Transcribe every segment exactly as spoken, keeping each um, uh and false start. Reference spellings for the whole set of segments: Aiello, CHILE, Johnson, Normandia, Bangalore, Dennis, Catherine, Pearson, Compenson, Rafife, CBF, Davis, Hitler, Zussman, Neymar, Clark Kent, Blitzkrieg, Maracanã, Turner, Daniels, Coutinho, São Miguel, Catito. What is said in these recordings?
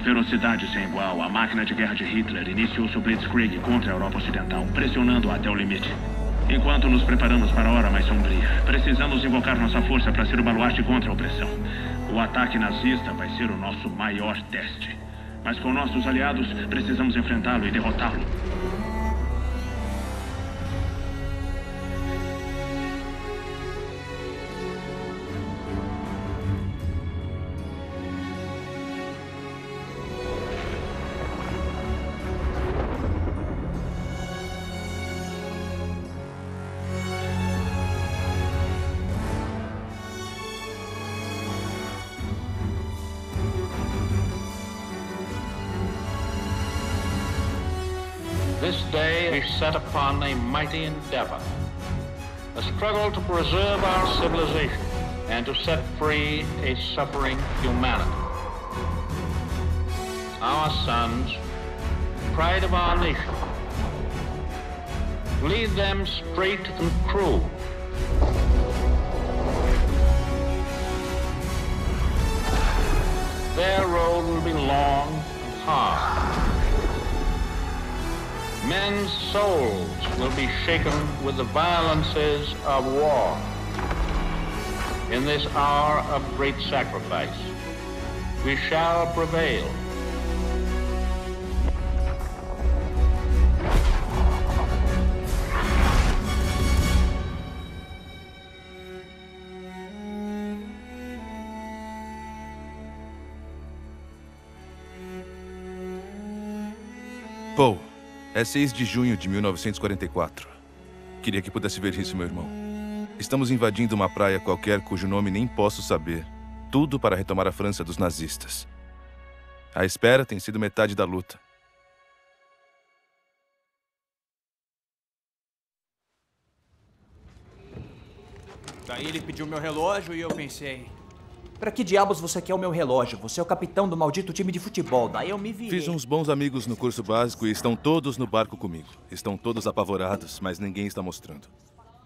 com ferocidade sem igual, a máquina de guerra de Hitler iniciou seu Blitzkrieg contra a Europa Ocidental, pressionando-a até o limite. Enquanto nos preparamos para a hora mais sombria, precisamos invocar nossa força para ser o baluarte contra a opressão. O ataque nazista vai ser o nosso maior teste. Mas com nossos aliados, precisamos enfrentá-lo e derrotá-lo. This day is set upon a mighty endeavor, a struggle to preserve our civilization and to set free a suffering humanity. Our sons, pride of our nation, lead them straight and true. Their road will be long and hard. Men's souls will be shaken with the violences of war. In this hour of great sacrifice, we shall prevail. Paul. É seis de junho de mil novecentos e quarenta e quatro. Queria que pudesse ver isso, meu irmão. Estamos invadindo uma praia qualquer cujo nome nem posso saber. Tudo para retomar a França dos nazistas. A espera tem sido metade da luta. Daí ele pediu meu relógio e eu pensei... Pra que diabos você quer o meu relógio? Você é o capitão do maldito time de futebol. Daí eu me vi. Fiz uns bons amigos no curso básico e estão todos no barco comigo. Estão todos apavorados, mas ninguém está mostrando.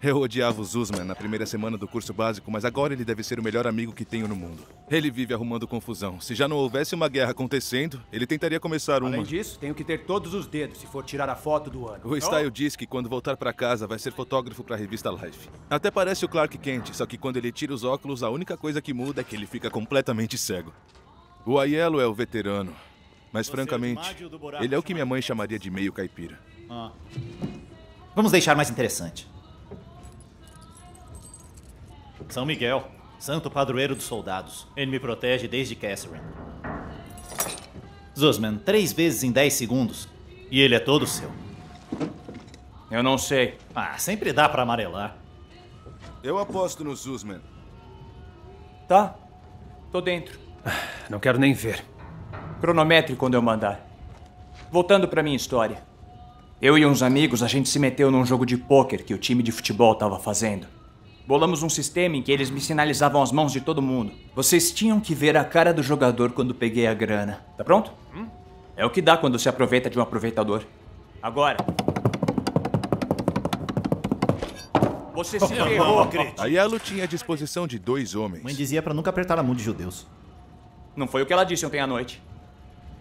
Eu odiava o Zussman na primeira semana do curso básico, mas agora ele deve ser o melhor amigo que tenho no mundo. Ele vive arrumando confusão. Se já não houvesse uma guerra acontecendo, ele tentaria começar uma... Além disso, tenho que ter todos os dedos se for tirar a foto do ano. O Style diz que quando voltar pra casa vai ser fotógrafo pra revista Life. Até parece o Clark Kent, só que quando ele tira os óculos, a única coisa que muda é que ele fica completamente cego. O Aiello é o veterano, mas francamente, ele é o que minha mãe chamaria de meio caipira. Ah. Vamos deixar mais interessante. São Miguel, santo padroeiro dos soldados. Ele me protege desde Catherine. Zussman, três vezes em dez segundos. E ele é todo seu. Eu não sei. Ah, sempre dá pra amarelar. Eu aposto no Zussman. Tá, tô dentro. Não quero nem ver. Cronometre quando eu mandar. Voltando pra minha história. Eu e uns amigos, a gente se meteu num jogo de pôquer que o time de futebol tava fazendo. Bolamos um sistema em que eles me sinalizavam as mãos de todo mundo. Vocês tinham que ver a cara do jogador quando peguei a grana. Tá pronto? Hum? É o que dá quando se aproveita de um aproveitador. Agora. Você se ferrou, Crit. Aiello tinha à disposição de dois homens. Mãe dizia pra nunca apertar a mão de judeus. Não foi o que ela disse ontem à noite.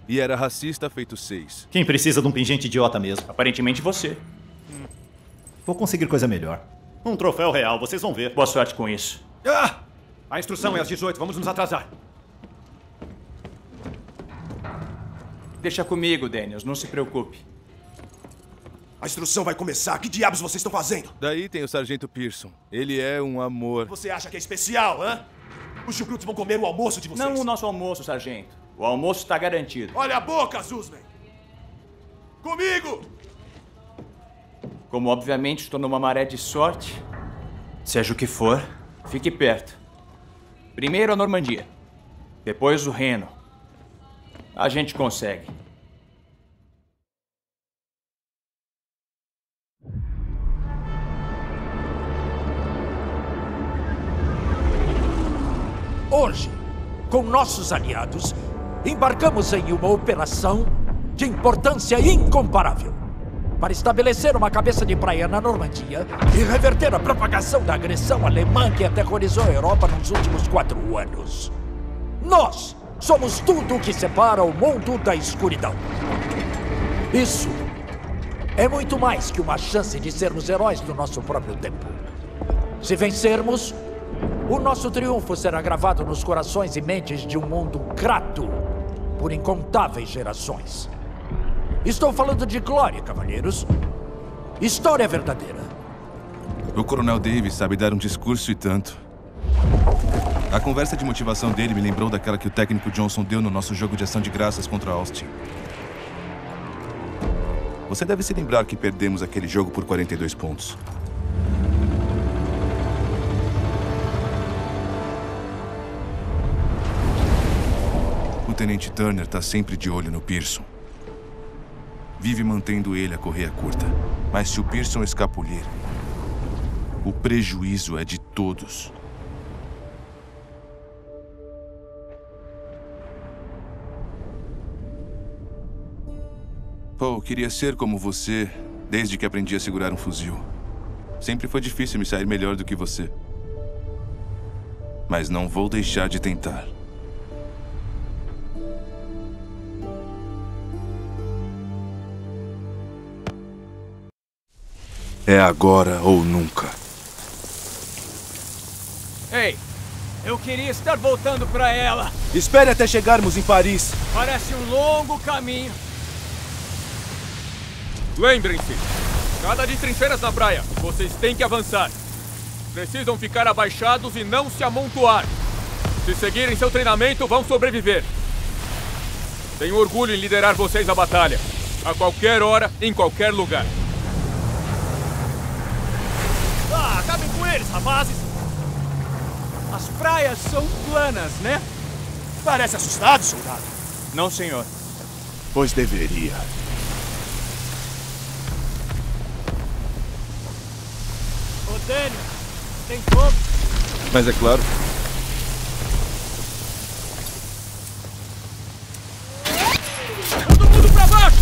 E era racista feito seis. Quem precisa de um pingente idiota mesmo? Aparentemente você. Hum. Vou conseguir coisa melhor. Um troféu real, vocês vão ver. Boa sorte com isso. Ah! A instrução é às dezoito, vamos nos atrasar. Deixa comigo, Daniels, não se preocupe. A instrução vai começar, que diabos vocês estão fazendo? Daí tem o sargento Pearson, ele é um amor. Você acha que é especial, hã? Os chucrutes vão comer o almoço de vocês. Não o nosso almoço, sargento. O almoço está garantido. Olha a boca, Zussman! Comigo! Como, obviamente, estou numa maré de sorte, seja o que for, fique perto. Primeiro a Normandia, depois o Reno. A gente consegue. Hoje, com nossos aliados, embarcamos em uma operação de importância incomparável. Para estabelecer uma cabeça de praia na Normandia e reverter a propagação da agressão alemã que aterrorizou a Europa nos últimos quatro anos. Nós Somos tudo o que separa o mundo da escuridão. Isso é muito mais que uma chance de sermos heróis do nosso próprio tempo. Se vencermos, o nosso triunfo será gravado nos corações e mentes de um mundo grato por incontáveis gerações. Estou falando de glória, cavalheiros. História verdadeira. O coronel Davis sabe dar um discurso e tanto. A conversa de motivação dele me lembrou daquela que o técnico Johnson deu no nosso jogo de ação de graças contra Austin. Você deve se lembrar que perdemos aquele jogo por quarenta e dois pontos. O tenente Turner está sempre de olho no Pearson. Vive mantendo ele a correia curta. Mas se o Pearson escapulir, o prejuízo é de todos. Pô, queria ser como você desde que aprendi a segurar um fuzil. Sempre foi difícil me sair melhor do que você. Mas não vou deixar de tentar. É agora ou nunca. Ei, eu queria estar voltando pra ela. Espere até chegarmos em Paris. Parece um longo caminho. Lembrem-se, nada de trincheiras na praia. Vocês têm que avançar. Precisam ficar abaixados e não se amontoar. Se seguirem seu treinamento, vão sobreviver. Tenho orgulho em liderar vocês à batalha. A qualquer hora, em qualquer lugar. Ah, acabem com eles, rapazes! As praias são planas, né? Parece assustado, soldado. Não, senhor. Pois deveria. Daniels, tem fogo? Mas é claro. Todo mundo pra baixo!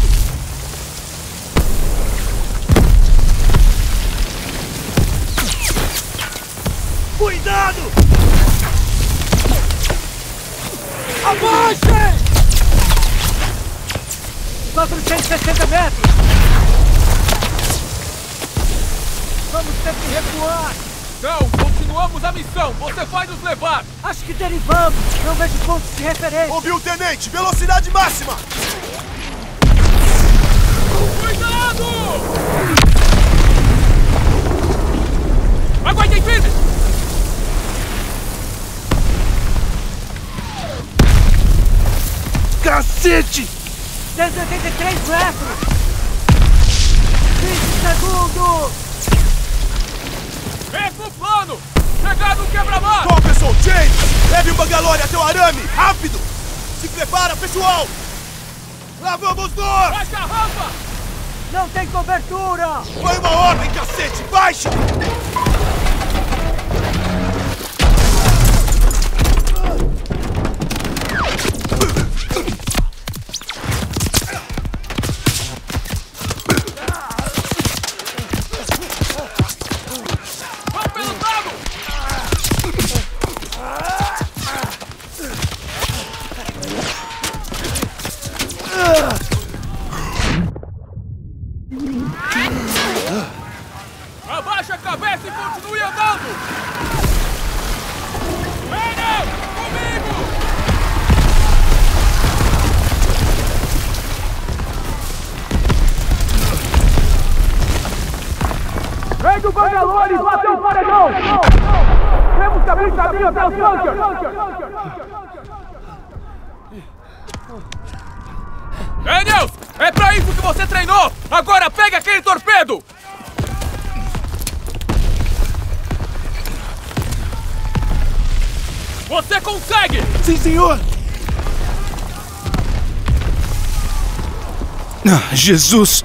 Cuidado! Abaixem! Só trezentos e sessenta metros! Vamos ter que recuar! Não! Continuamos a missão! Você vai nos levar! Acho que derivamos! Não vejo pontos de referência! Ouviu, tenente! Velocidade máxima! Cuidado! Aguardem firmes! Cacete! cento e oitenta e três metros! vinte segundos! Mesmo plano! Chegar no quebra-mar! Compenson, James! Leve o Bangalore até o arame! Rápido! Se prepara, pessoal! Lá vamos nós! Baixa a rampa! Não tem cobertura! Foi uma ordem, cacete! Baixe! Daniels! É pra isso que você treinou! Agora pega aquele torpedo! Você consegue! Sim, senhor! Ah, Jesus!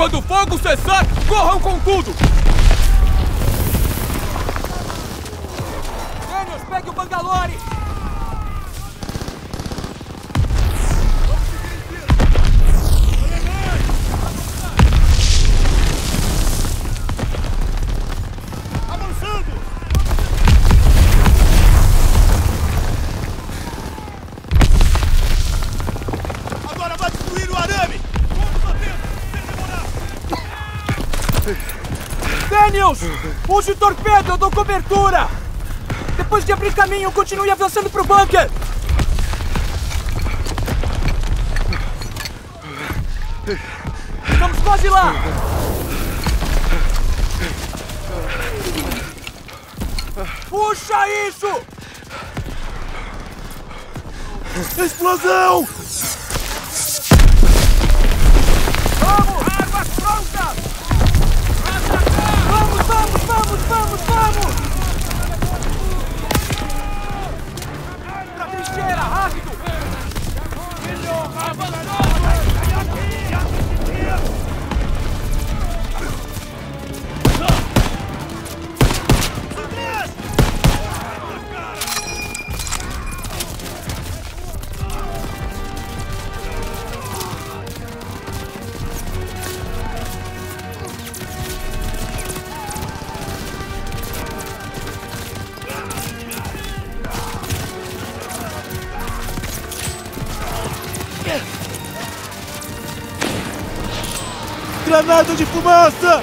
Quando o fogo cessar, corram com tudo! Daniels, pegue o Bangalore! Daniels! Use o torpedo, eu dou cobertura! Depois de abrir caminho, continue avançando pro bunker! Estamos quase lá! Puxa isso! Explosão! Vamos! Armas prontas! Vamos, vamos, vamos, vamos! Pra trincheira, rápido! Melhor, granada de fumaça!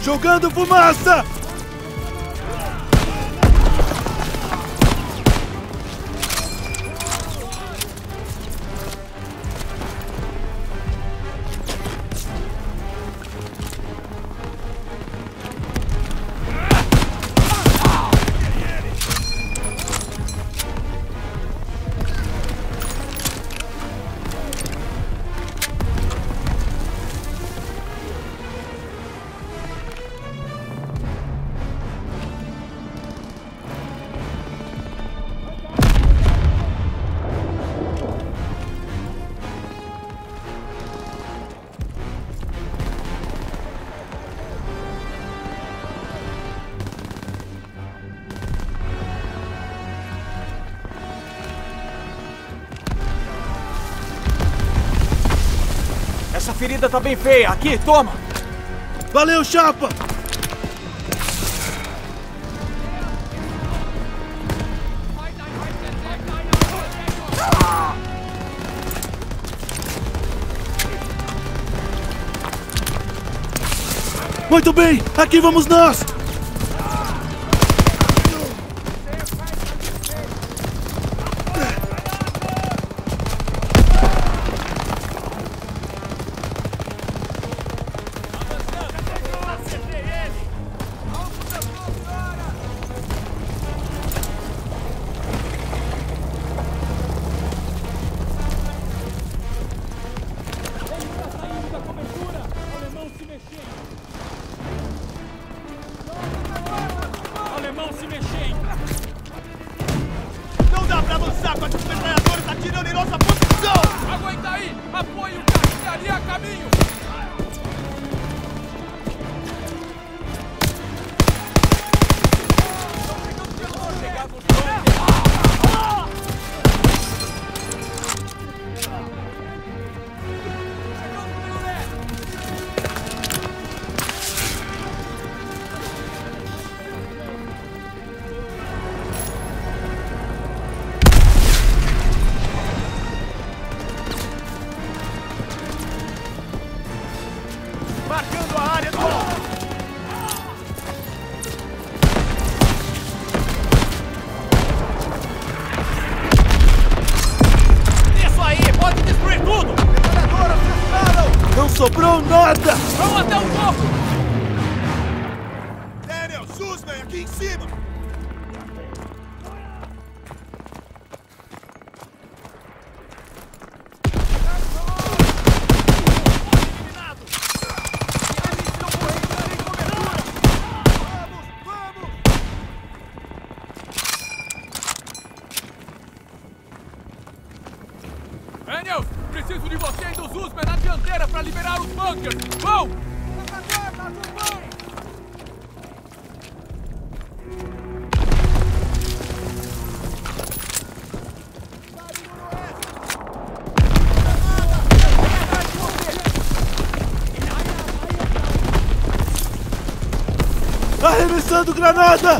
Jogando fumaça! Essa ferida tá bem feia. Aqui, toma! Valeu, chapa! Muito bem! Aqui vamos nós! Sobrou nada! Vamos até o topo! Daniels, Zussman, aqui em cima! Vamos, vamos! Daniels, preciso de você e do Zussman na dianteira para liberar os bunkers. Vão! Arremessando granada!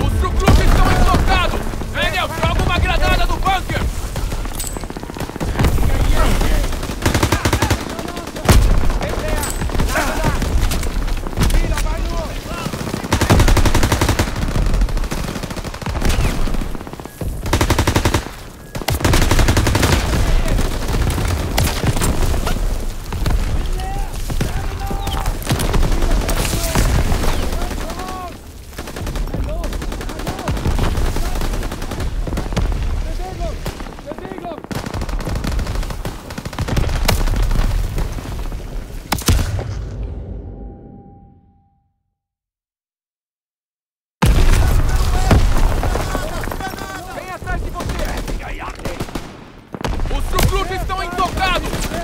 Os truclubes estão deslocados!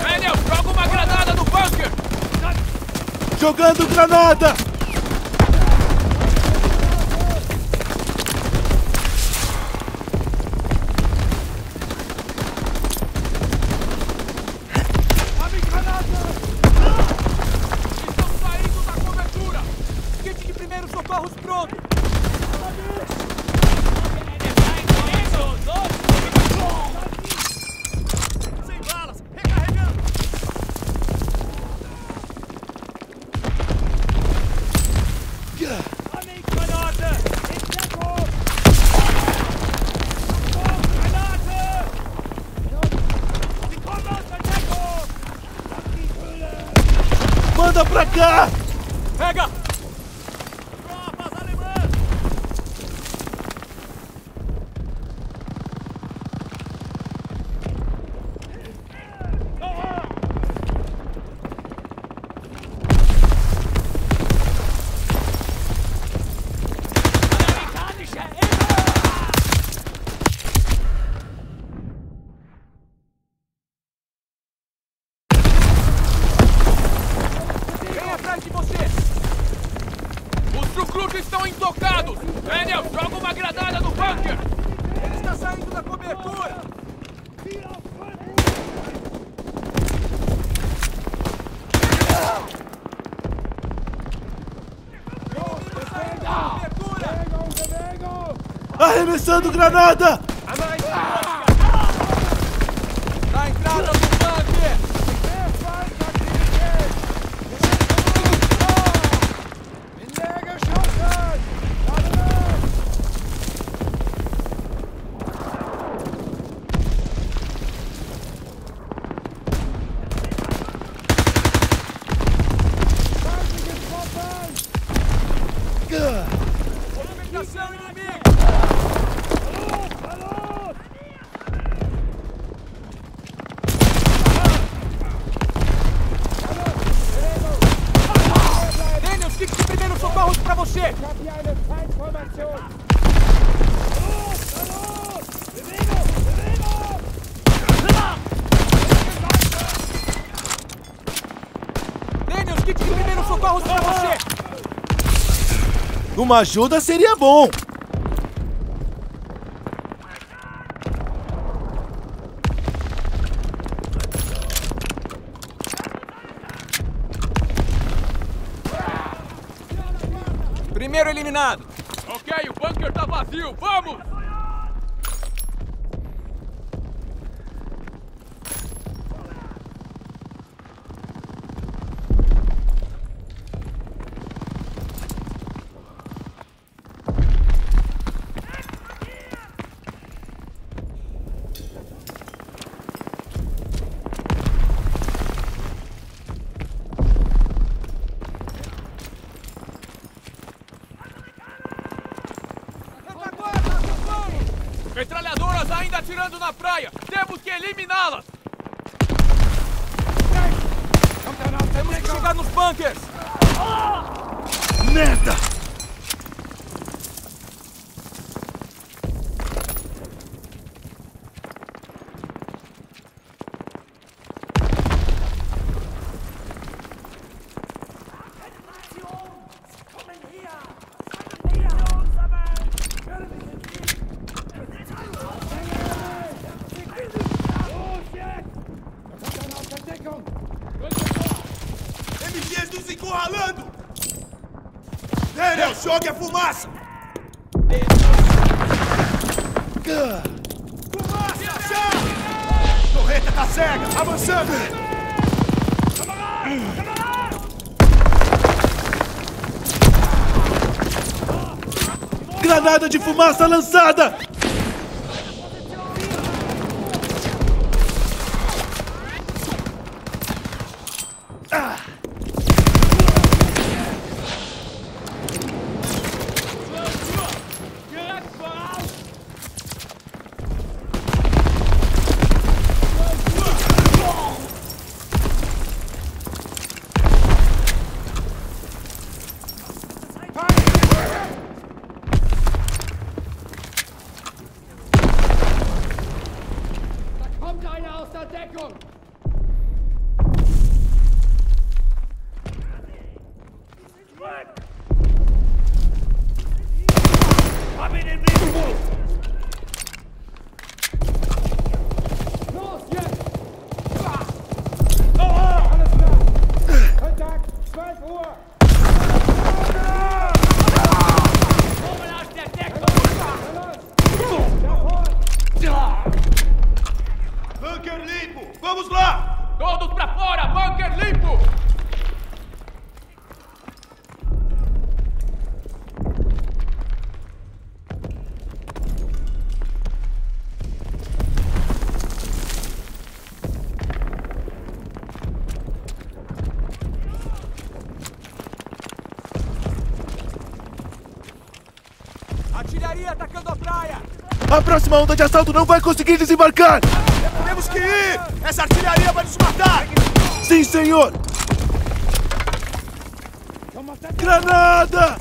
Daniel, joga uma granada do bunker! Jogando granada! Abre granada! Estão saindo da cobertura! Kit de primeiros socorros pronto! Manda pra cá! Pega! Tropas alemãs! Arremessando granada! Na entrada do bunker! Movimentação inimiga! Você! Daniels, kit de primeiros socorros pra você! Uma ajuda seria bom! Primeiro eliminado. Ok, o bunker tá vazio. Vamos! Metralhadoras ainda atirando na praia! Temos que eliminá-las! Temos que chegar nos bunkers! Merda! Jogue a fumaça! Fumaça! Chá! Torreta tá cega! Avançando! Calma lá! Calma lá! Granada de fumaça lançada! A próxima onda de assalto não vai conseguir desembarcar! Temos que ir! Essa artilharia vai nos matar! Sim, senhor! Granada!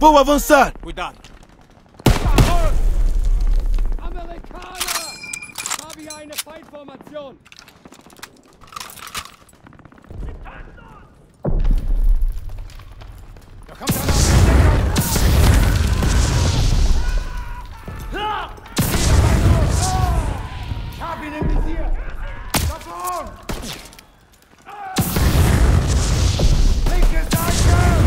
Vou avançar! Cuidado! Amerikaner! Habe hier eine Feindformation! Da kommt einer! Ich hab ihn im Visier! Linke Seite!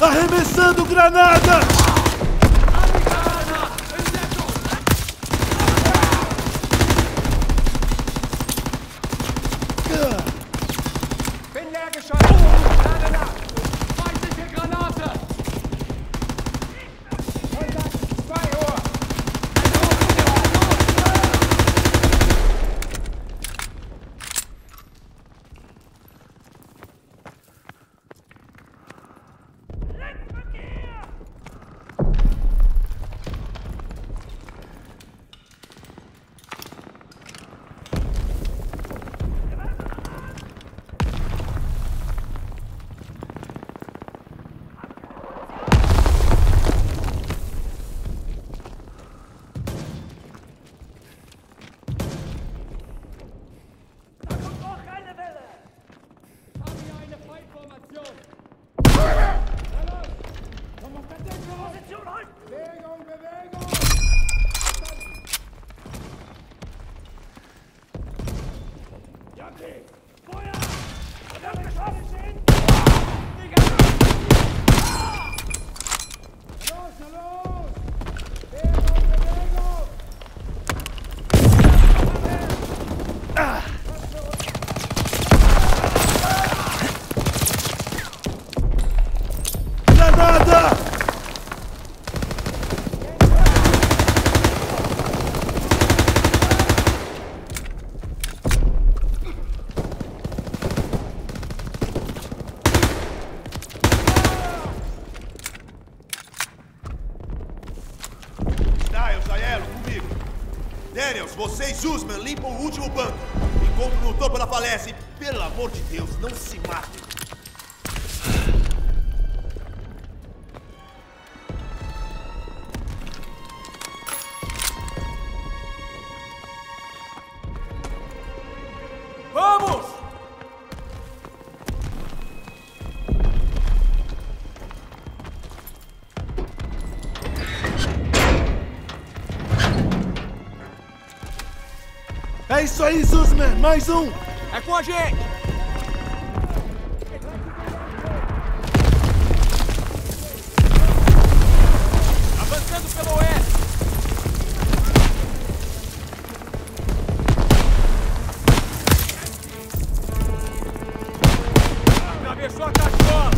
Arremessando granada! Daniels, você e Zussman limpam o último banco. Encontro no topo da falência e, pelo amor de Deus, não se matem. É isso aí, Zussman! Mais um! É com a gente! Avançando pelo oeste! Atravessou a cachola!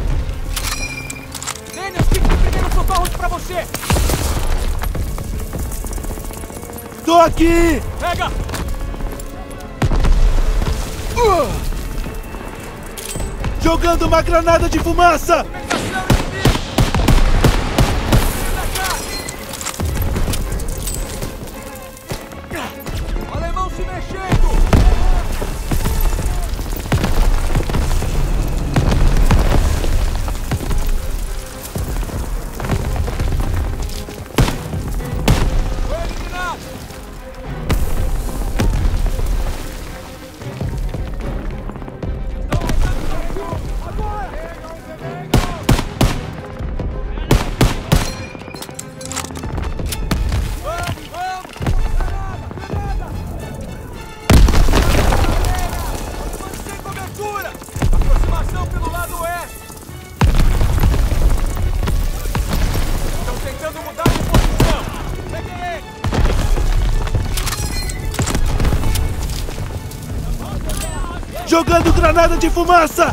Dennis, fique de primeiro socorro pra você! Tô aqui! Pega! Jogando uma granada de fumaça! O alemão se mexendo! Foi eliminado! Jogando granada de fumaça!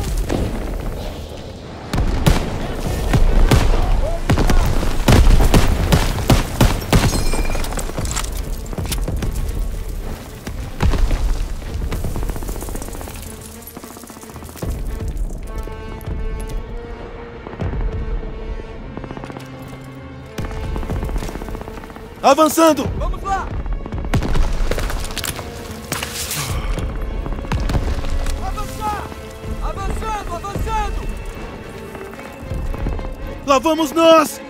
Avançando! Vamos lá! Lá vamos nós!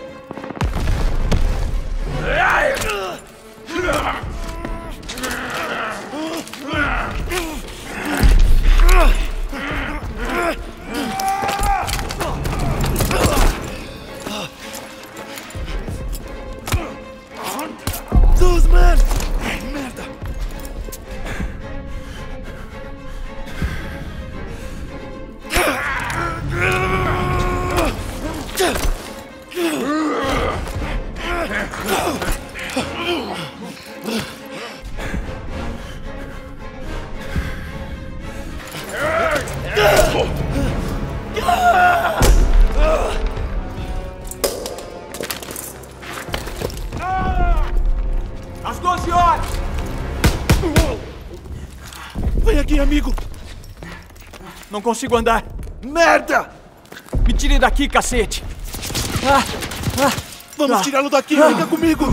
Zussman! Ai, merda! Às doze horas! Vem aqui, amigo! Não consigo andar! Merda! Me tire daqui, cacete! Ah, ah, Vamos ah, tirá-lo daqui! Ah, fica comigo!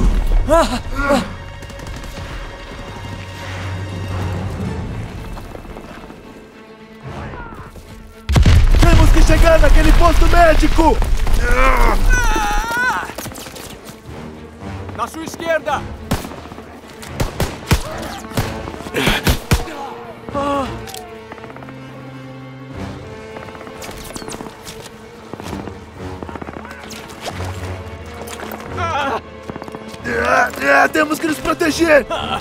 Ah, ah. Temos que chegar naquele posto médico! Ah, na sua esquerda! Ah. Ah. É, é, temos que nos proteger! Ah.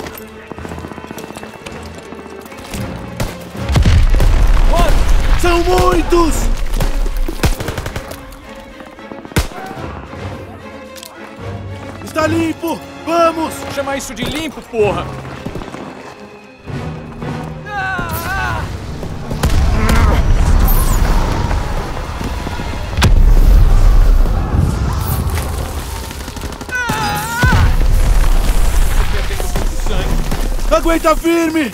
São muitos! Está limpo! Vamos! Chamar isso de limpo, porra! Aguenta firme!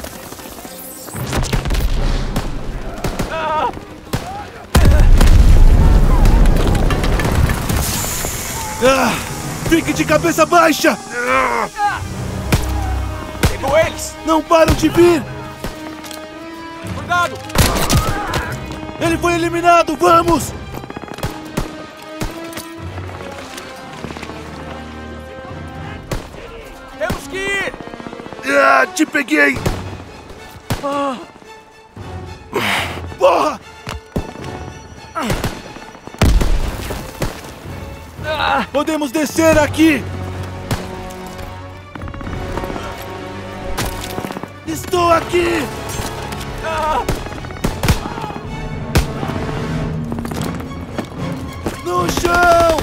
Ah, fique de cabeça baixa! Pegou eles! Não param de vir! Cuidado! Ele foi eliminado! Vamos! Temos que ir! Ah, te peguei! Ah. Porra! Ah. Podemos descer aqui! Estou aqui! Ah. No chão!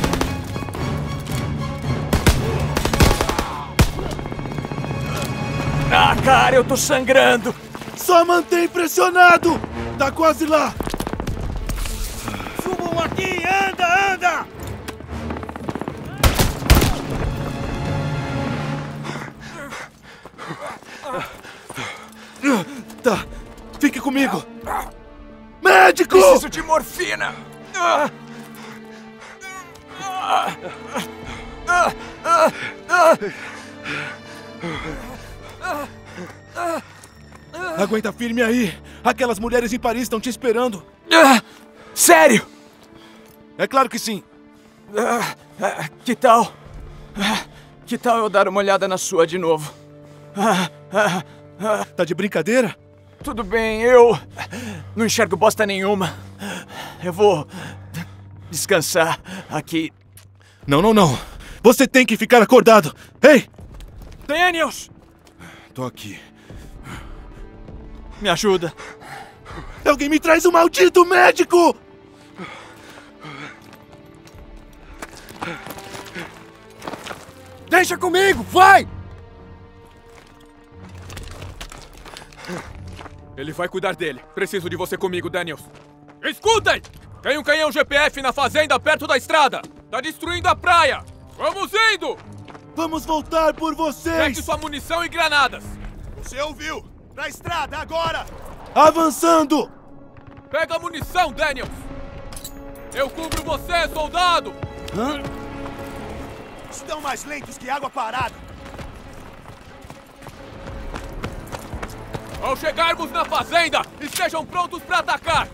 Ah, cara, eu tô sangrando! Só mantém pressionado! Tá quase lá! Subam aqui! Anda, anda! Tá, fique comigo! Médico! Preciso de morfina! Ah! Ah! Ah! Ah! Ah! Aguenta firme aí! Aquelas mulheres em Paris estão te esperando! Ah, sério? É claro que sim! Ah, ah, que tal? Ah, que tal eu dar uma olhada na sua de novo? Ah, ah, ah. Tá de brincadeira? Tudo bem, eu não enxergo bosta nenhuma. Eu vou descansar aqui. Não, não, não! Você tem que ficar acordado! Ei! Daniels! Tô aqui. Me ajuda. Alguém me traz um maldito médico! Deixa comigo, vai! Ele vai cuidar dele. Preciso de você comigo, Daniels. Escutem! Tem um canhão G P F na fazenda perto da estrada. Tá destruindo a praia. Vamos indo! Vamos voltar por vocês! Pegue sua munição e granadas! Você ouviu! Pra estrada, agora! Avançando! Pega a munição, Daniels! Eu cubro você, soldado! Hã? Estão mais lentos que água parada! Ao chegarmos na fazenda, estejam prontos pra atacar!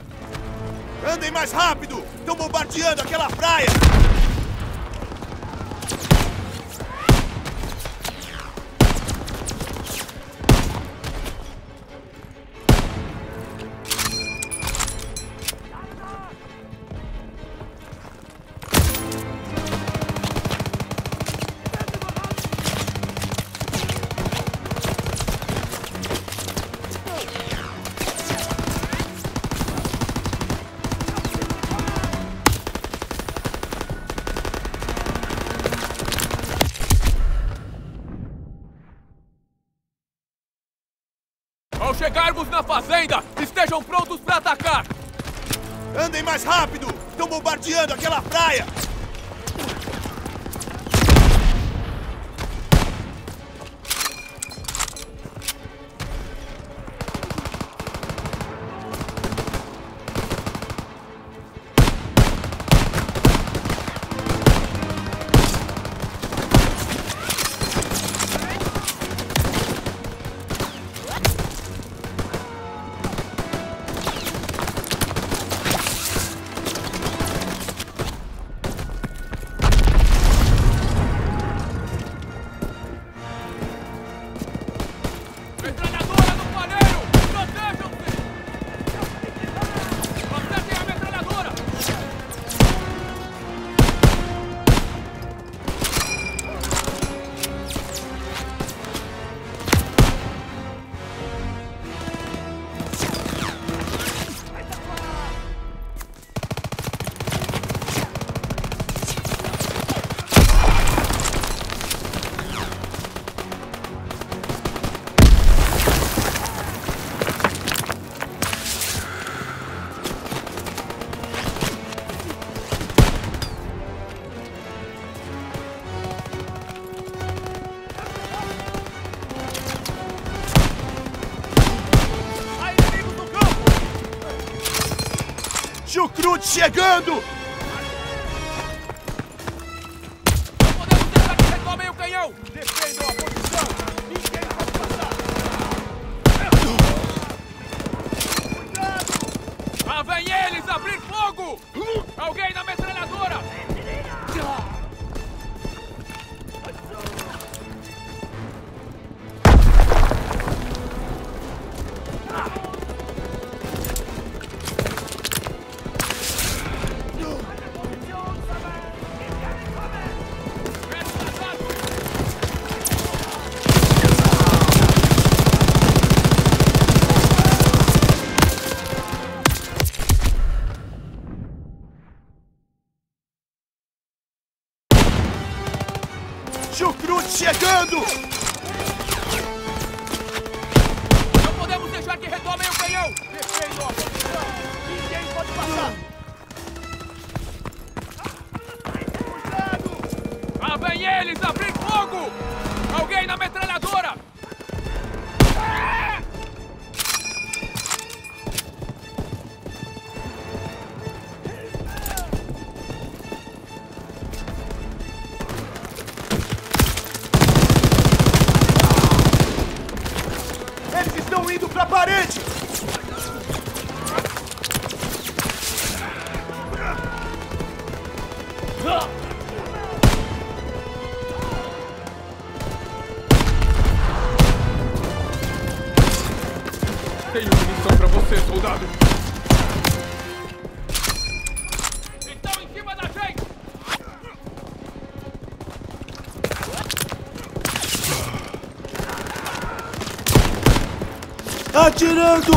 Andem mais rápido! Estão bombardeando aquela praia! Chegarmos na fazenda! Estejam prontos para atacar! Andem mais rápido! Estão bombardeando aquela praia! Tio Cruz chegando! Não podemos deixar que retomem o canhão! Defendam a posição! Ninguém pode passar! Cuidado! Lá vem eles! Abrir fogo! Alguém na metralhadora! Chegando! Não podemos deixar que retomem o canhão! Defendam a posição! Ninguém pode passar! Cuidado! Lá vem eles! Abrir fogo! Alguém na metralhadora! Tenho munição pra você, soldado! Estão em cima da gente! Atirando!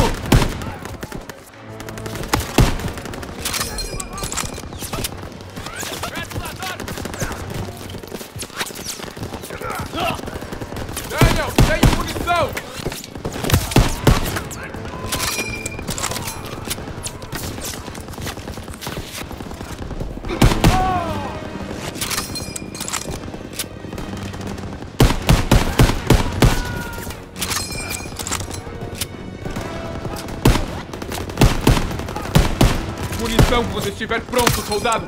Daniel, tenho munição! Quando você estiver pronto, soldado!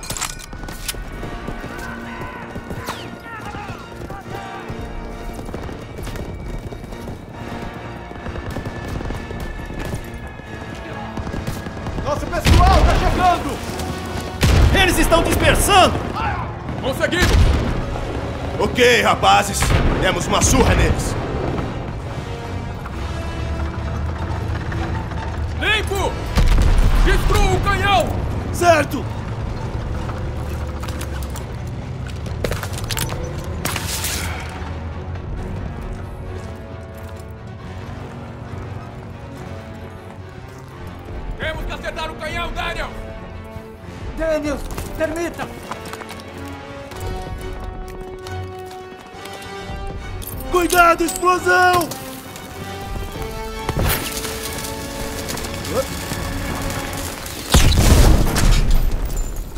Nosso pessoal está chegando! Eles estão dispersando! Conseguimos! Ok, rapazes. Demos uma surra neles. Limpo! Destrua o canhão! Certo! Temos que acertar o canhão, Daniels! Daniels, permita! Cuidado, explosão!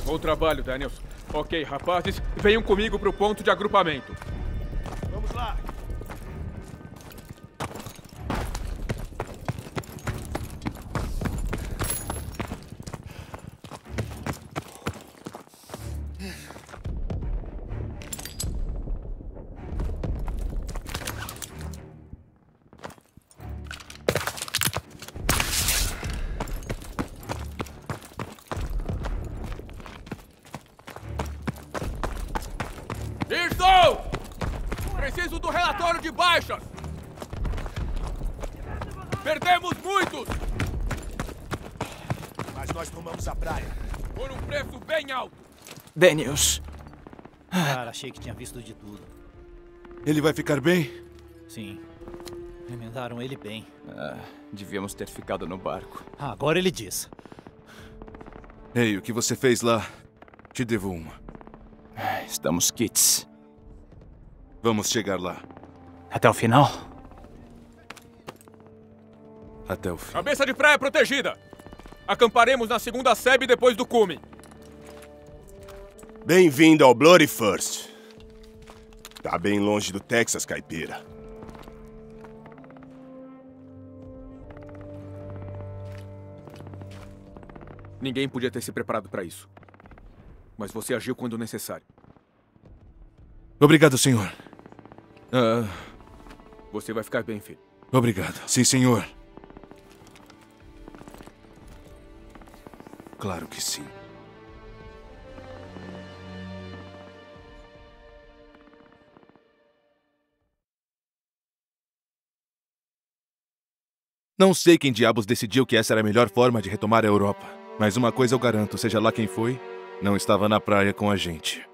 Bom trabalho, Daniels. Ok, rapazes, venham comigo para o ponto de agrupamento. Vamos lá! Pearson! Preciso do relatório de baixas! Perdemos muitos! Mas nós tomamos a praia. Por um preço bem alto! Daniels! Cara, achei que tinha visto de tudo. Ele vai ficar bem? Sim. Emendaram ele bem. Ah, devíamos ter ficado no barco. Ah, agora ele diz. Ei, o que você fez lá? Te devo uma. Estamos quites. Vamos chegar lá. Até o final? Até o fim. Cabeça de praia protegida! Acamparemos na segunda sebe depois do cume. Bem-vindo ao Bloody First. Tá bem longe do Texas, caipira. Ninguém podia ter se preparado para isso. Mas você agiu quando necessário. Obrigado, senhor. Uh... Você vai ficar bem, filho. Obrigado. Sim, senhor. Claro que sim. Não sei quem diabos decidiu que essa era a melhor forma de retomar a Europa. Mas uma coisa eu garanto, seja lá quem foi, não estava na praia com a gente.